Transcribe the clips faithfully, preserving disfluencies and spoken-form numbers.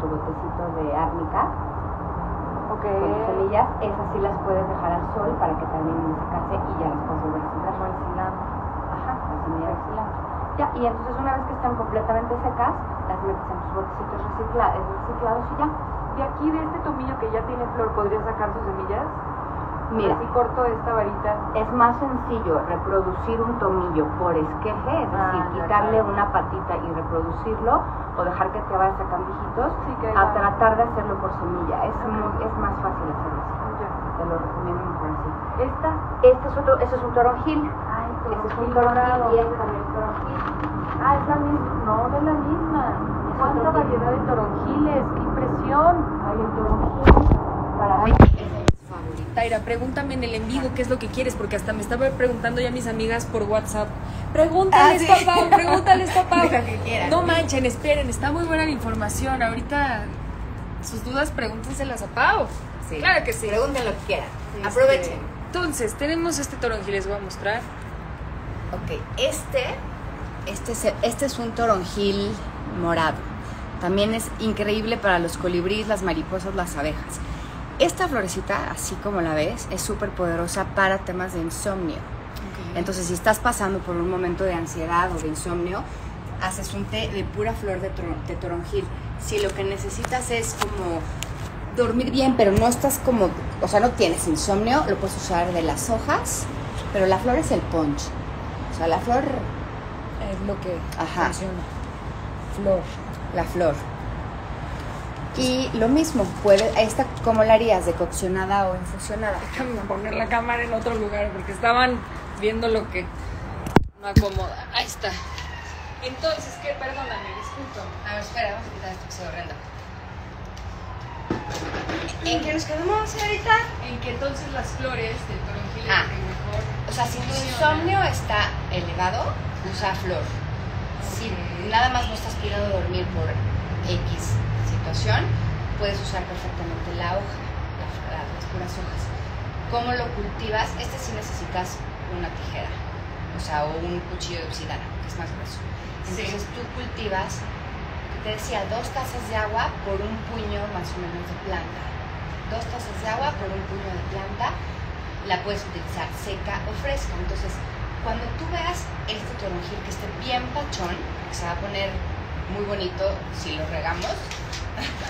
tu botecito de árnica, okay, con las semillas. Esas sí las puedes dejar al sol para que también se case y ya las puedes volver a sembrar. Como el cilantro. Ajá, la semilla de cilantro. Ya, y entonces una vez que están completamente secas, las metes en tus botecitos reciclados, reciclados y ya. ¿Y aquí de este tomillo que ya tiene flor podrías sacar sus semillas? Mira, si corto esta varita. Es más sencillo reproducir un tomillo por esqueje, es decir, ah, quitarle claro. una patita y reproducirlo, o dejar que te vaya sacando hijitos, sí, a va. tratar de hacerlo por semilla. Es, okay. muy, es más fácil hacerlo así. Okay. Te lo recomiendo mejor así. ¿Esta? Este es otro, este es un toronjil. Ah, este es un toronjil y este también es toronjil. Ah, es la misma. No, no es la misma. Es ¿Cuánta variedad de toronjiles? ¡Qué impresión! Hay un toronjil para... Ay. Taira, pregúntame en el en vivo qué es lo que quieres, porque hasta me estaba preguntando ya mis amigas por WhatsApp. Pregúntales, ah, ¿sí? papá, pregúntales, papá. No manchen, esperen, está muy buena la información. Ahorita sus dudas, pregúntenselas a Pau. Sí. Claro que sí. Pregunten lo que quieran. Sí, aprovechen. Este... Entonces, tenemos este toronjil, les voy a mostrar. Ok, este, este es, este es un toronjil morado. También es increíble para los colibríes, las mariposas, las abejas. Esta florecita, así como la ves, es súper poderosa para temas de insomnio. Okay. Entonces, si estás pasando por un momento de ansiedad o de insomnio, haces un té de pura flor de, tron de toronjil. Si lo que necesitas es como dormir bien, pero no estás como, o sea, no tienes insomnio, lo puedes usar de las hojas, pero la flor es el punch. O sea, la flor... Es lo que Ajá. funciona. Flor. La flor. Y lo mismo, puede, esta, ¿cómo la harías? ¿Decoccionada o infusionada? Déjame poner la cámara en otro lugar porque estaban viendo lo que no acomoda. Ahí está. Entonces, ¿qué? Perdóname, disculpa. A ver, espera, vamos a quitar esto que se horrenda. ¿En qué nos quedamos ahorita? En que entonces las flores del toronjil ah, es mejor. O sea, si tu insomnio está elevado, usa flor. Okay. Si nada más no estás pudiendo dormir por X puedes usar perfectamente la hoja, la, la, las puras hojas. ¿Cómo lo cultivas? Este sí necesitas una tijera, o sea, o un cuchillo de obsidiana, que es más grueso. Entonces sí. tú cultivas, te decía, dos tazas de agua por un puño más o menos de planta. Dos tazas de agua por un puño de planta, la puedes utilizar seca o fresca. Entonces, cuando tú veas este toronjil que esté bien pachón, que se va a poner muy bonito si lo regamos,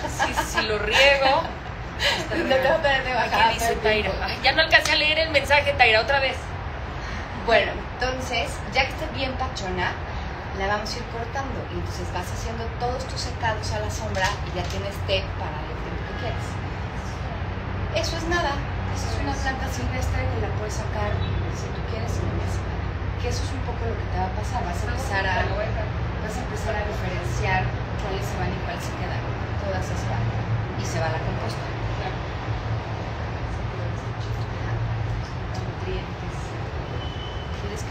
Sí, si lo riego. No, no, dice Taira. Ay, ya no alcancé a leer el mensaje, Taira, otra vez. Bueno, entonces, ya que esté bien pachona, la vamos a ir cortando. Y entonces vas haciendo todos tus secados a la sombra y ya tienes té para el tiempo que quieres. Eso es nada. Eso es una planta silvestre que la puedes sacar si tú quieres en una semana. Que eso es un poco lo que te va a pasar. Vas a empezar a, vas a, empezar a diferenciar cuáles se van y cuáles se quedan. Todas esas plantas y se va a la composta. Claro. Nutrientes. ¿Quieres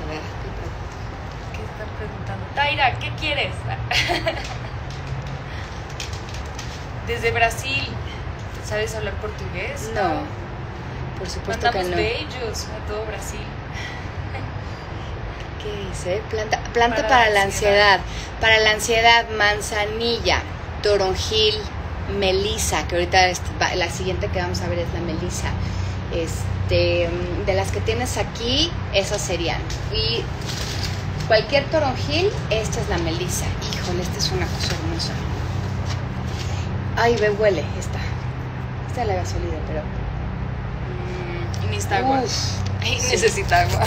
que veas? ¿Qué pregunta? ¿Qué están preguntando? Taira, ¿qué quieres? Desde Brasil, ¿sabes hablar portugués? No, por supuesto Mandamos que no. Mandamos bellos a todo Brasil. ¿Qué dice? Planta, planta para, para la ansiedad. ansiedad. Para la ansiedad, manzanilla, toronjil, melisa, que ahorita la siguiente que vamos a ver es la melisa. Este, de las que tienes aquí, esas serían. Y cualquier toronjil, esta es la melisa. Híjole, esta es una cosa hermosa. Ay, me huele esta. Esta la había solido, pero... Mm, necesita agua. Ay, sí. Necesita agua.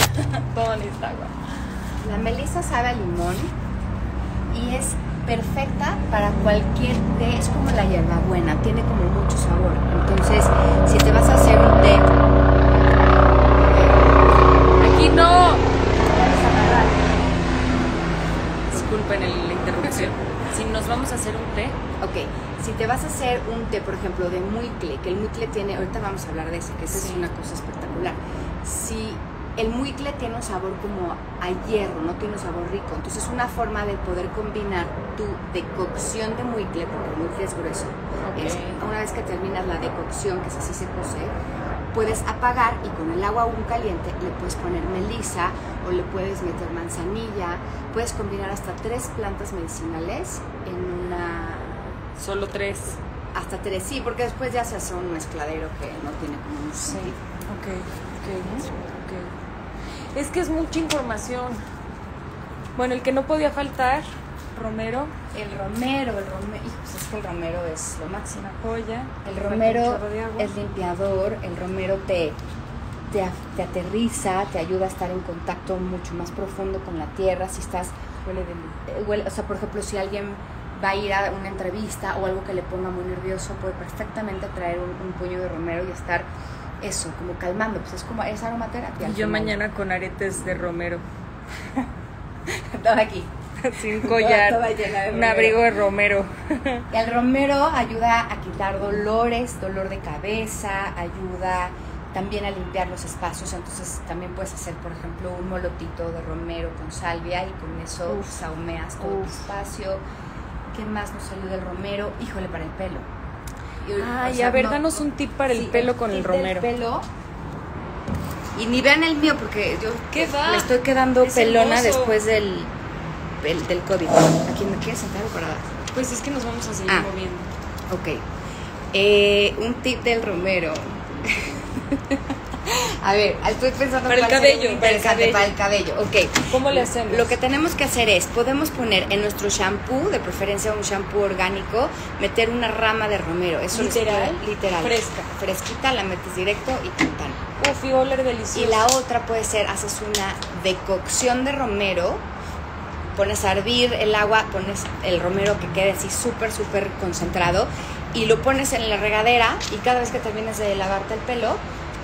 Todo necesita agua. La melisa sabe a limón y es... perfecta para cualquier té, es como la hierbabuena, tiene como mucho sabor. Entonces, si te vas a hacer un té, aquí no. Disculpen el, la interrupción. Si nos vamos a hacer un té, ok. Si te vas a hacer un té, por ejemplo, de muicle, que el muicle tiene, ahorita vamos a hablar de eso, que esa sí. es una cosa espectacular. Si El muicle tiene un sabor como a hierro, no tiene un sabor rico. Entonces es una forma de poder combinar tu decocción de muicle, porque el muicle es grueso. Okay. Es, una vez que terminas la decocción, que es así se cose, puedes apagar y con el agua aún caliente le puedes poner melisa o le puedes meter manzanilla. Puedes combinar hasta tres plantas medicinales en una, Solo tres. Hasta tres, sí, porque después ya se hace un mezcladero que no tiene como un sentido. Sí, okay, okay, ok. Es que es mucha información. Bueno, el que no podía faltar, romero. El romero, el romero, pues es que el romero es lo máximo. Joya. El romero es limpiador, el romero te, te, te aterriza, te ayuda a estar en contacto mucho más profundo con la tierra. Si estás... Huele de eh, huele, o sea, por ejemplo, si alguien va a ir a una entrevista o algo que le ponga muy nervioso, puede perfectamente traer un, un puño de romero y estar eso, como calmando. Pues es como, es aromaterapia. Y yo mañana con aretes de romero. Todo aquí. Sin collar, toda, toda un abrigo de romero. Y el romero ayuda a quitar dolores, dolor de cabeza, ayuda también a limpiar los espacios. Entonces también puedes hacer, por ejemplo, un molotito de romero con salvia y con eso uf, saumeas todo uf. tu espacio. ¿Qué más nos ayuda el romero? Híjole, para el pelo. Ay, o sea, a ver, no, danos un tip para el sí, pelo con el, el romero. Pelo. Y ni vean el mío porque yo ¿Qué va? me estoy quedando es pelona hermoso. después del... El, del COVID. ¿A quién me quieres sentar o parada? Pues es que nos vamos a seguir ah, moviendo. Ok. Eh, un tip del romero. A ver, estoy pensando... Para el cabello. Para el cabello. Para el cabello, ok. ¿Cómo le hacemos? Lo que tenemos que hacer es, podemos poner en nuestro shampoo, de preferencia un shampoo orgánico, meter una rama de romero. Eso literal. Queda, literal. Fresca. Fresquita, la metes directo y cantan. Uf, y oler delicioso. Y la otra puede ser, haces una decocción de romero, pones a hervir el agua, pones el romero que quede así súper, súper concentrado y lo pones en la regadera y cada vez que termines de lavarte el pelo,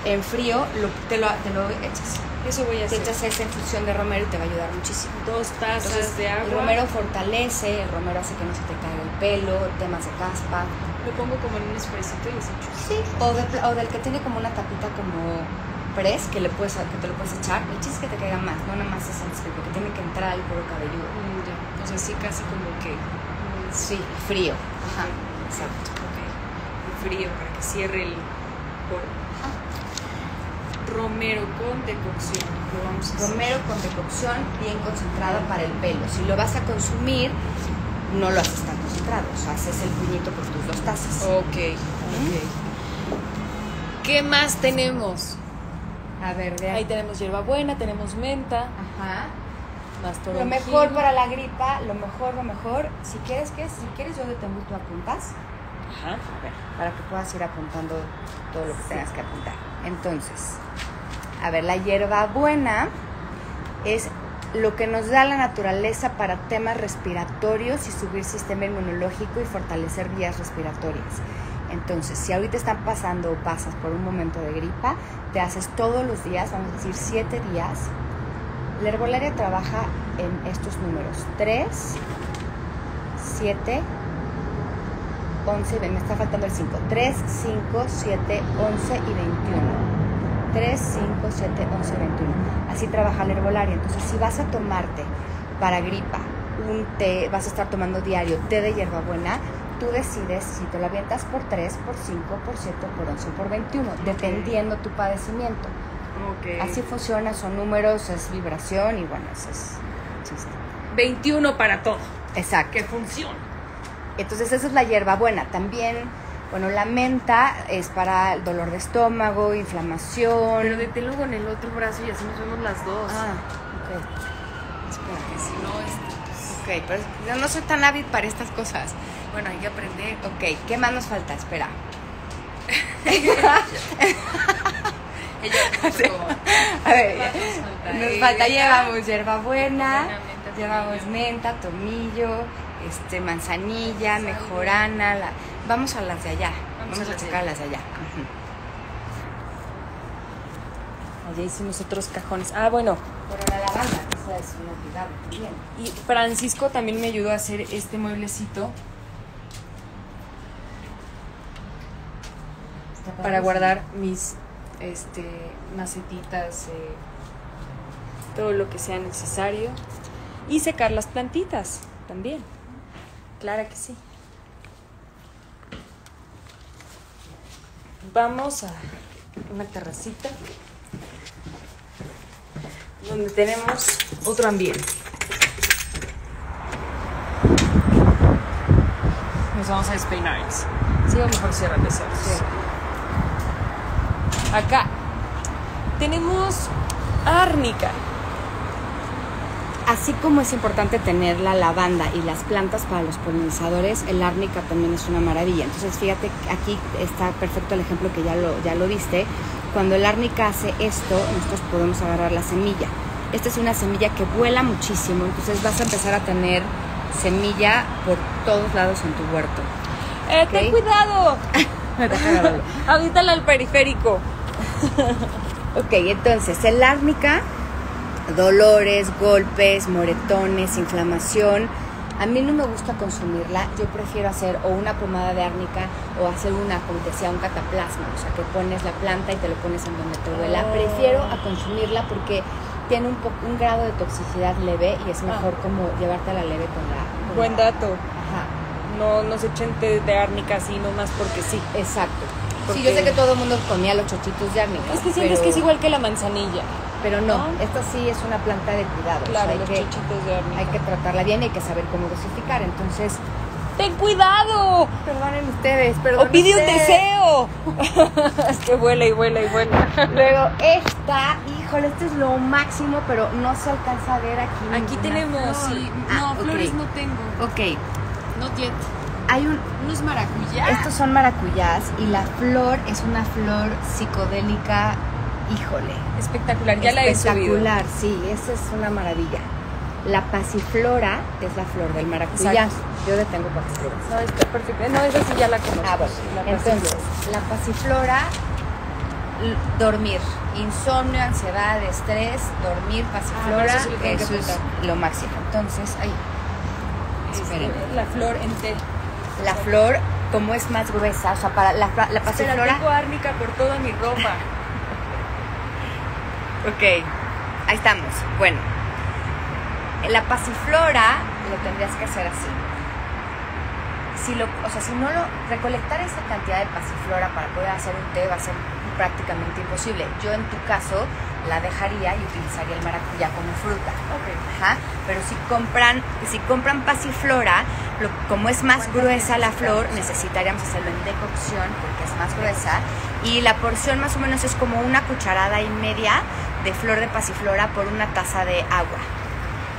en frío, lo, te, lo, te lo echas. Eso voy a hacer. Te echas esa infusión de romero y te va a ayudar muchísimo. Dos tazas Entonces, de agua. El romero fortalece, el romero hace que no se te caiga el pelo, temas de caspa. Lo pongo como en un spraycito y se echa. Sí, o, de, o del que tiene como una tapita como... press que, le puedes, que te lo puedes echar. El chiste es que te caiga más, no nada más es el spray, porque tiene que entrar el cuero cabelludo. Mm, ya. O sea, sí, casi como que... Mm, sí, frío. Ajá, exacto. Ok, frío para que cierre el cuero. Ah. Romero con decocción. Lo vamos a Romero hacer. con decocción bien concentrado para el pelo. Si lo vas a consumir, no lo haces tan concentrado. O sea, haces el puñito por tus dos tazas. Ok, ok. ¿Qué más tenemos? A ver, vean. Ahí tenemos hierbabuena, tenemos menta. Ajá. Más lo mejor para la gripa, lo mejor, lo mejor. Si quieres, ¿qué es? Si quieres, yo te muestro, apuntas. Ajá. A ver, para que puedas ir apuntando todo lo que sí. tengas que apuntar. Entonces, a ver, la hierbabuena es lo que nos da la naturaleza para temas respiratorios y subir sistema inmunológico y fortalecer vías respiratorias. Entonces, si ahorita están pasando o pasas por un momento de gripa, te haces todos los días, vamos a decir siete días. La herbolaria trabaja en estos números: tres, siete, once, me está faltando el cinco. tres, cinco, siete, once y veintiuno. tres, cinco, siete, once, veintiuno. Así trabaja la herbolaria. Entonces, si vas a tomarte para gripa un té, vas a estar tomando diario té de hierbabuena. Tú decides si te la avientas por tres, por cinco, por siete, por once, por veintiuno, okay. dependiendo tu padecimiento. Okay. Así funciona, son números, es vibración y bueno, eso es chiste. veintiuno para todo. Exacto. Que funciona. Entonces, esa es la hierbabuena. También, bueno, la menta es para el dolor de estómago, inflamación. Pero deténlo con el otro brazo y así nos vemos las dos. Ah, ok. Espera, que si no, este... Ok, pero yo no soy tan hábil para estas cosas. Bueno, hay que aprender. Ok, ¿qué más nos falta? Espera. Ella, a ver, nos falta, llevamos hierbabuena, llevamos menta, tomillo, este, manzanilla, mejorana. La... Vamos a las de allá. Vamos, Vamos a, a checar las de allá. Uh-huh. Allá hicimos otros cajones. Ah, bueno. Pero la lavanda, esa es una cuidado también. Y Francisco también me ayudó a hacer este mueblecito. Para guardar mis este, macetitas, eh, todo lo que sea necesario. Y secar las plantitas también. Claro que sí. Vamos a una terracita donde tenemos otro ambiente. nos vamos a despeinar. Sí, o mejor cierran de cerros. Sí. Acá tenemos árnica. Así como es importante tener la lavanda y las plantas para los polinizadores, el árnica también es una maravilla. Entonces, fíjate, aquí está perfecto el ejemplo que ya lo, ya lo viste. Cuando el árnica hace esto, nosotros podemos agarrar la semilla. Esta es una semilla que vuela muchísimo, entonces vas a empezar a tener semilla por todos lados en tu huerto. Eh, ¿Okay? ¡Ten cuidado! Avítala al periférico. Ok, entonces, el árnica... dolores, golpes, moretones, inflamación. A mí no me gusta consumirla. Yo prefiero hacer o una pomada de árnica o hacer una, como te decía, un cataplasma. O sea, que pones la planta y te lo pones en donde te duela. Oh. Prefiero a consumirla porque tiene un, po un grado de toxicidad leve y es mejor ah. como llevártela leve con la... Con Buen la... dato. Ajá. No, no se echen té de árnica así nomás porque sí. Exacto. Porque... Sí, yo sé que todo el mundo comía los chochitos de árnica. Es que sientes pero... que es igual que la manzanilla. Pero no, no, esta sí es una planta de cuidado. Claro, o sea, los que, chichitos de árnica. Hay que tratarla bien y hay que saber cómo dosificar. Entonces, ¡ten cuidado! Perdonen ustedes, perdonen ¡O pide ustedes. un deseo! Es que vuela y vuela y vuela. Luego, esta, híjole, este es lo máximo, pero no se alcanza a ver aquí. Aquí tenemos, flor. sí. Ah, no, okay. flores no tengo. Ok. Not yet. Hay un, unos maracuyás. Estos son maracuyás y la flor es una flor psicodélica. Híjole. Espectacular, ya la he subido. Espectacular, sí, esa es una maravilla. La pasiflora es la flor del maracuyá. Exacto. Yo le tengo pasiflora. No, está perfecto. No, esa sí ya la conozco. Ah, bueno. La Entonces, la pasiflora, dormir. Insomnio, ansiedad, estrés, dormir, pasiflora, ah, no, eso, sí eso es lo máximo. Entonces, ahí. Espérenme. La flor en té. La flor, como es más gruesa, o sea, para la, la pasiflora. Pero tengo árnica por toda mi ropa. Ok, ahí estamos. Bueno, la pasiflora lo tendrías que hacer así. Si lo, o sea, si no lo recolectar esa cantidad de pasiflora para poder hacer un té va a ser prácticamente imposible. Yo en tu caso la dejaría y utilizaría el maracuyá como fruta. Okay. Ajá. Pero si compran, si compran pasiflora, lo, como es más gruesa la flor, necesitaríamos hacerlo en decocción porque es más gruesa. Y la porción más o menos es como una cucharada y media de flor de pasiflora por una taza de agua.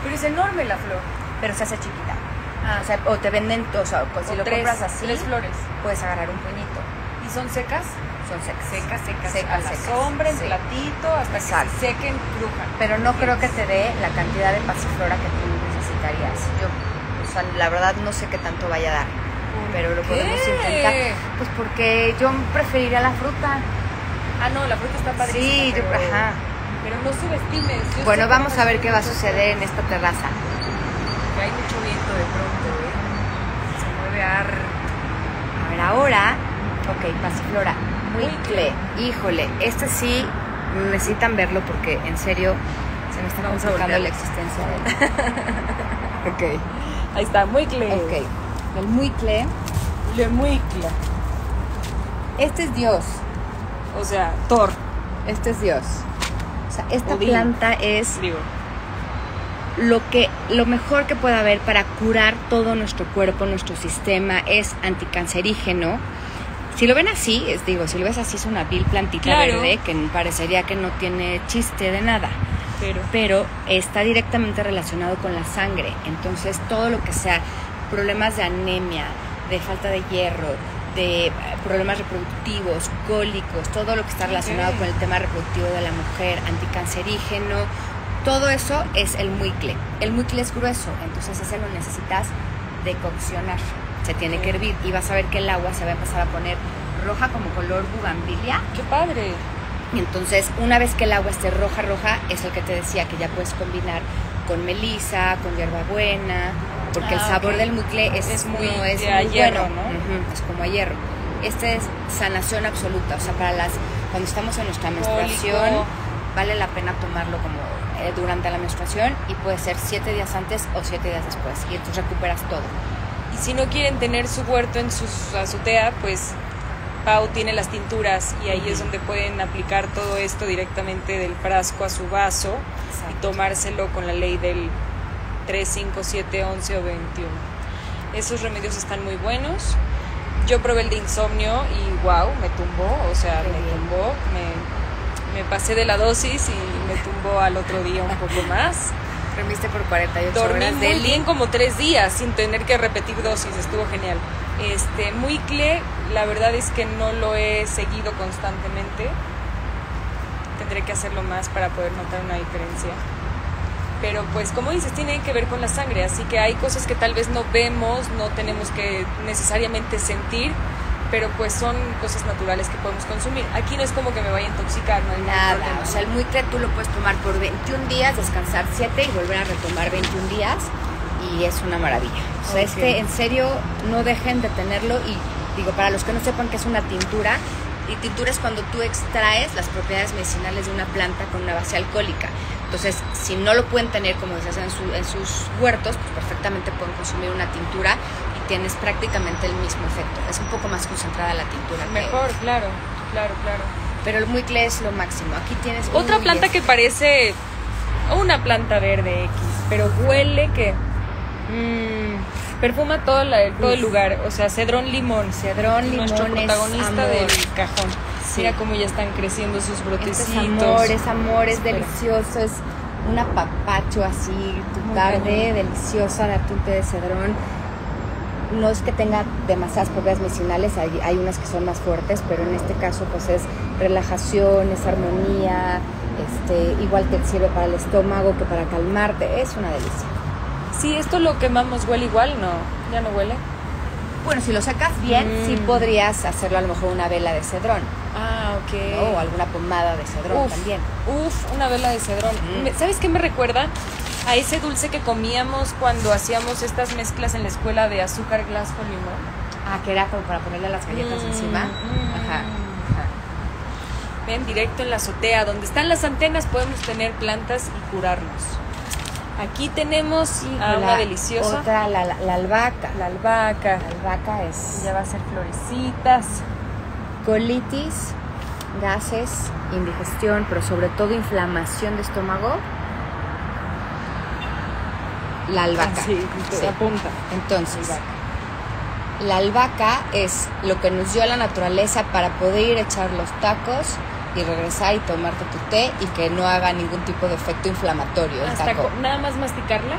Pero es enorme la flor. Pero se hace chiquita. Ah. O sea, o te venden, o sea, pues si o lo tres, compras así, tres flores. Puedes agarrar un puñito. ¿Y son secas? Son secas. Secas, secas. secas a la secas, sombra, en sí. platito, hasta Exacto. que se sequen, brujan. Pero no creo que te dé la cantidad de pasiflora que tú necesitarías. Yo, o sea, la verdad no sé qué tanto vaya a dar. Pero lo podemos ¿Qué? intentar. Pues porque yo preferiría la fruta. Ah, no, la fruta está padrísima. Sí, pero, yo, ajá. Pero no subestimes. Yo bueno, vamos a ver qué va a suceder en esta terraza. Que hay mucho viento de pronto, ¿eh? Se mueve harto. A ver, ahora. Ok, pasiflora. Huicle. Híjole, este sí necesitan verlo porque en serio se me está complicando la existencia de él. Ok. Ahí está, huicle. Ok. El muicle. Le muicle. Este es Dios. O sea, Thor. Este es Dios. O sea, esta Odín. planta es Digo. lo que lo mejor que puede haber para curar todo nuestro cuerpo, nuestro sistema. Es anticancerígeno. Si lo ven así, es, digo, si lo ves así es una vil plantita claro. verde que parecería que no tiene chiste de nada. Pero. Pero está directamente relacionado con la sangre. Entonces, todo lo que sea... problemas de anemia, de falta de hierro, de problemas reproductivos, cólicos, todo lo que está relacionado okay. con el tema reproductivo de la mujer, anticancerígeno, todo eso es el muicle. El muicle es grueso, entonces ese lo necesitas decoccionar. Se tiene okay. que hervir y vas a ver que el agua se va a empezar a poner roja como color bugambilia. ¡Qué padre! Entonces, una vez que el agua esté roja, roja, es lo que te decía, que ya puedes combinar con melisa, con hierbabuena... Porque ah, el sabor okay. del muicle es, es muy, no, es muy a hierro, bueno, ¿no? Uh-huh. Es como a hierro. Este es sanación absoluta, o sea, para las cuando estamos en nuestra Cólico. menstruación, vale la pena tomarlo como eh, durante la menstruación y puede ser siete días antes o siete días después y tú recuperas todo. Y si no quieren tener su huerto en su azotea, pues Pau tiene las tinturas y ahí uh-huh. es donde pueden aplicar todo esto directamente del frasco a su vaso Exacto. y tomárselo con la ley del tres, cinco, siete, once o veintiuno. Esos remedios están muy buenos. Yo probé el de insomnio y wow, me tumbó, o sea, me tumbó, me, me pasé de la dosis y me tumbó al otro día un poco más. Dormiste por cuarenta y ocho Dormí horas. Dormí muy bien como tres días sin tener que repetir dosis, estuvo genial. Este, Muicle, la verdad es que no lo he seguido constantemente. Tendré que hacerlo más para poder notar una diferencia. Pero pues como dices, tiene que ver con la sangre, así que hay cosas que tal vez no vemos, no tenemos que necesariamente sentir, pero pues son cosas naturales que podemos consumir. Aquí no es como que me vaya a intoxicar, no hay nada. Nada, o sea, el muicle tú lo puedes tomar por veintiún días, descansar siete y volver a retomar veintiún días, y es una maravilla. O sea, okay. Este, en serio, no dejen de tenerlo. Y digo, para los que no sepan que es una tintura, y tintura es cuando tú extraes las propiedades medicinales de una planta con una base alcohólica. Entonces, si no lo pueden tener, como decías, en, su, en sus huertos, pues perfectamente pueden consumir una tintura y tienes prácticamente el mismo efecto. Es un poco más concentrada la tintura. Mejor, que... claro, claro, claro. Pero el muicle es lo máximo. Aquí tienes... Otra planta que parece una planta verde X, pero huele que... Mmm, perfuma todo, la, todo el lugar. O sea, cedrón limón. Cedrón limón es amor. Nuestro protagonista del cajón. Sí. Mira cómo ya están creciendo sus brotecitos. Este es amor, es amor, es Espera. delicioso, es un apapacho así, tu tarde, deliciosa, la tinta de cedrón. No es que tenga demasiadas propiedades medicinales, hay, hay unas que son más fuertes, pero en este caso pues es relajación, es armonía, este, igual que sirve para el estómago que para calmarte, es una delicia. Sí, esto lo quemamos, huele igual, no, ya no huele. Bueno, si lo sacas bien, mm. sí podrías hacerlo a lo mejor una vela de cedrón. Ah, ok. O no, alguna pomada de cedrón uf, también. Uf, una vela de cedrón. Mm. ¿Sabes qué me recuerda? A ese dulce que comíamos cuando hacíamos estas mezclas en la escuela de azúcar glass con limón. Ah, que era como para ponerle las galletas mm. encima. Mm. Ajá. Ajá. Ven, directo en la azotea. Donde están las antenas podemos tener plantas y curarnos. Aquí tenemos sí, a una la, deliciosa. Otra, la, la, la albahaca. La albahaca. La albahaca es... Ya va a ser florecitas. Colitis, gases, indigestión, pero sobre todo inflamación de estómago. La albahaca. Ah, sí, sí. La punta. Entonces, la albahaca. La albahaca es lo que nos dio la naturaleza para poder ir a echar los tacos y regresar y tomarte tu té y que no haga ningún tipo de efecto inflamatorio el taco. ¿Nada más masticarla?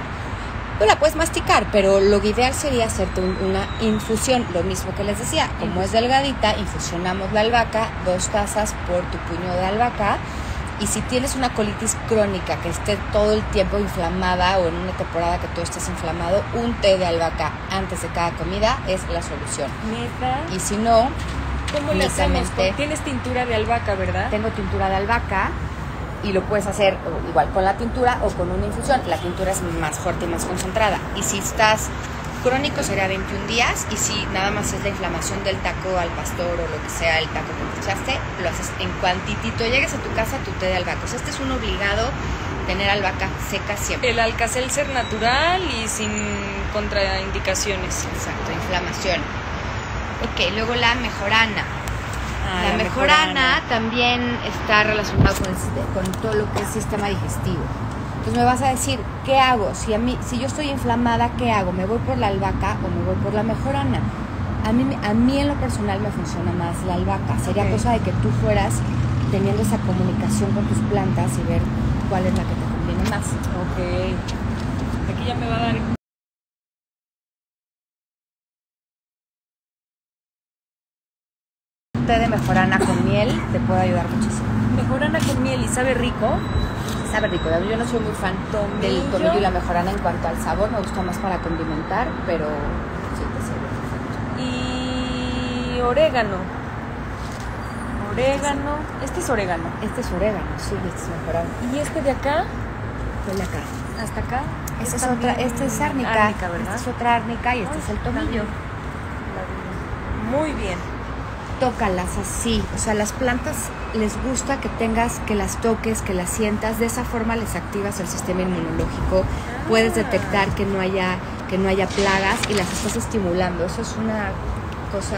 Pues la puedes masticar, pero lo ideal sería hacerte un, una infusión, lo mismo que les decía, como uh-huh. es delgadita, infusionamos la albahaca, dos tazas por tu puño de albahaca, y si tienes una colitis crónica que esté todo el tiempo inflamada o en una temporada que tú estés inflamado, un té de albahaca antes de cada comida es la solución. ¿Neta? Y si no... ¿Cómo le hacemos? Tienes tintura de albahaca, ¿verdad? Tengo tintura de albahaca y lo puedes hacer igual con la tintura o con una infusión. La tintura es más fuerte y más concentrada. Y si estás crónico será veintiún días, y si nada más es la inflamación del taco al pastor o lo que sea, el taco que te echaste, lo haces en cuantitito. Llegues a tu casa, tu té de albahaca. O sea, este es un obligado, tener albahaca seca siempre. El alcacelcer natural y sin contraindicaciones. Exacto, inflamación. Ok, luego la mejorana. Ah, la, la mejorana, mejorana también está relacionada con, el, con todo lo que es sistema digestivo. Entonces me vas a decir, ¿qué hago? Si, a mí, si yo estoy inflamada, ¿qué hago? ¿Me voy por la albahaca o me voy por la mejorana? A mí, a mí en lo personal me funciona más la albahaca. Sería okay. cosa de que tú fueras teniendo esa comunicación con tus plantas y ver cuál es la que te conviene más. Ok. Aquí ya me va a dar... de mejorana con miel te puede ayudar muchísimo. Mejorana con miel y sabe rico. Sabe rico. Yo no soy muy fan tomillo. del tomillo y la mejorana en cuanto al sabor. Me gusta más para condimentar, pero sí te sirve. Y orégano. Orégano. Este es orégano. Este es orégano, sí, este es mejorana. ¿Y este de acá? Pues de acá. ¿Hasta acá? Esta es otra, esta es árnica. árnica esta es otra árnica y este Ay, es el tomillo. Muy bien. Tócalas así, o sea, las plantas les gusta que tengas, que las toques, que las sientas, de esa forma les activas el sistema inmunológico, ah. puedes detectar que no haya que no haya plagas y las estás estimulando, eso es una cosa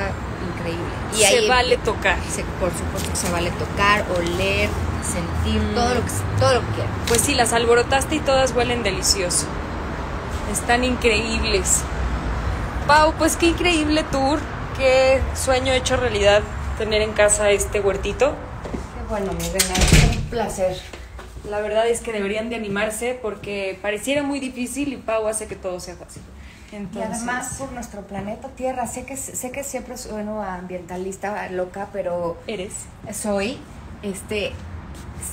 increíble. Y se ahí, vale tocar. Se, por supuesto que se vale tocar, oler, sentir, mm. todo lo que todo lo que quieras. Pues sí, las alborotaste y todas huelen delicioso, están increíbles. Pau, pues qué increíble tour, qué sueño hecho realidad tener en casa este huertito. Qué bueno, mi reina, es un placer. La verdad es que deberían de animarse porque pareciera muy difícil y Pau hace que todo sea fácil. Entonces... Y además por nuestro planeta Tierra, sé que sé que siempre sueno a ambientalista loca, pero... Eres. Soy. Este,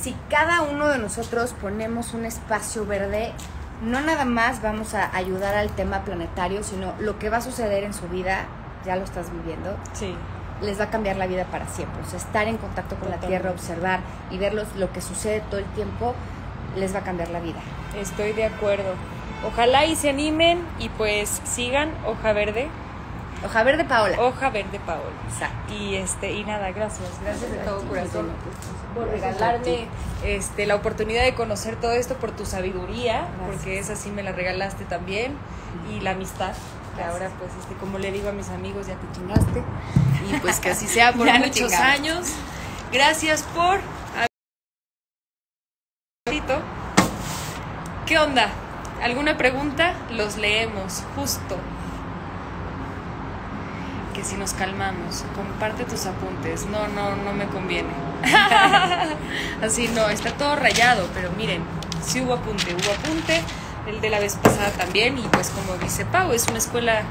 si cada uno de nosotros ponemos un espacio verde... No nada más vamos a ayudar al tema planetario, sino lo que va a suceder en su vida, ya lo estás viviendo, sí, les va a cambiar la vida para siempre. O sea, estar en contacto con Totalmente. La Tierra, observar y ver los, lo que sucede todo el tiempo, les va a cambiar la vida. Estoy de acuerdo. Ojalá y se animen y pues sigan Hoja Verde. Hoja Verde Paola. Hoja Verde Paola. Exacto. Y este y nada, gracias, gracias, gracias de todo corazón por regalarme este la oportunidad de conocer todo esto, por tu sabiduría, gracias. Porque esa sí me la regalaste también, y la amistad, que ahora pues este como le digo a mis amigos, ya te chingaste y pues que así sea por muchos años. Gracias por ¿Qué onda? ¿Alguna pregunta? Los leemos justo. Que si nos calmamos, comparte tus apuntes. No, no, no me conviene. Así no, está todo rayado, pero miren, sí hubo apunte, hubo apunte, el de la vez pasada también, y pues como dice Pau, es una escuela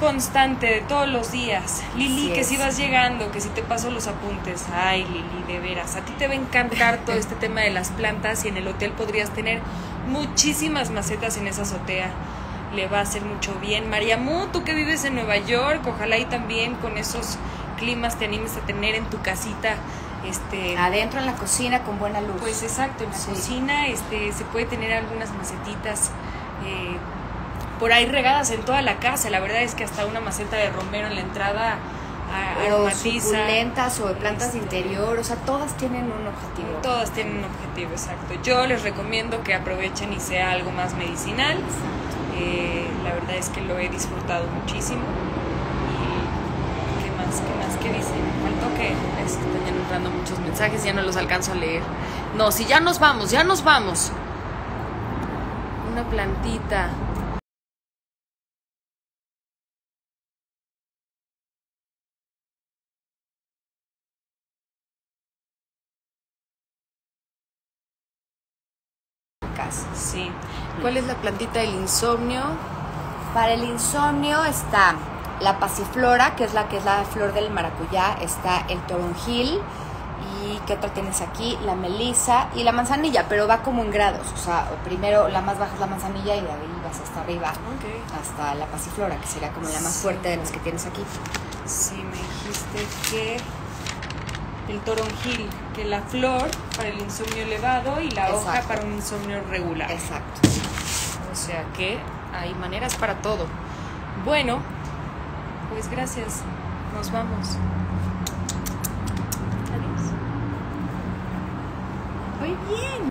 constante de todos los días. Lili, sí que es. Si vas llegando, que si te paso los apuntes. Ay, Lili, de veras, a ti te va a encantar todo este tema de las plantas, y en el hotel podrías tener muchísimas macetas en esa azotea. Le va a hacer mucho bien. Mariamu, tú que vives en Nueva York, ojalá y también con esos climas te animes a tener en tu casita este adentro en la cocina con buena luz. Pues exacto, en la sí. cocina este se puede tener algunas macetitas eh, por ahí regadas en toda la casa. La verdad es que hasta una maceta de romero en la entrada a, o aromatiza. Suculentas o de plantas de interior, o sea, todas tienen un objetivo. Todas tienen un objetivo, exacto. Yo les recomiendo que aprovechen y sea algo más medicinal. Exacto. Eh, la verdad es que lo he disfrutado muchísimo. Y qué más, qué más, qué dicen. Faltó que es que están entrando muchos mensajes, ya no los alcanzo a leer. No, si ya nos vamos, ya nos vamos. Una plantita. Sí. ¿Cuál es la plantita del insomnio? Para el insomnio está la pasiflora, que es la que es la flor del maracuyá, está el toronjil y ¿qué otra tienes aquí? La melisa y la manzanilla, pero va como en grados, o sea, primero la más baja es la manzanilla y de ahí vas hasta arriba, okay, hasta la pasiflora, que sería como la más sí. fuerte de las que tienes aquí. Sí, me dijiste que... el toronjil, que la flor para el insomnio elevado y la Exacto. hoja para un insomnio regular. Exacto. O sea que hay maneras para todo. Bueno, pues gracias. Nos vamos. Adiós. Muy bien.